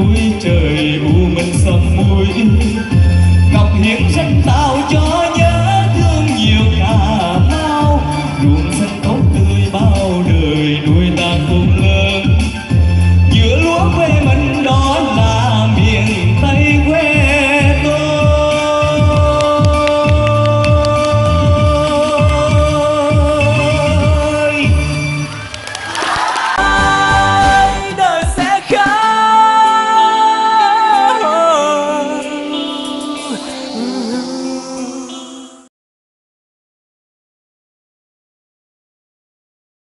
Cuối trời u minh sông mũi ngọc hiển răng tao cho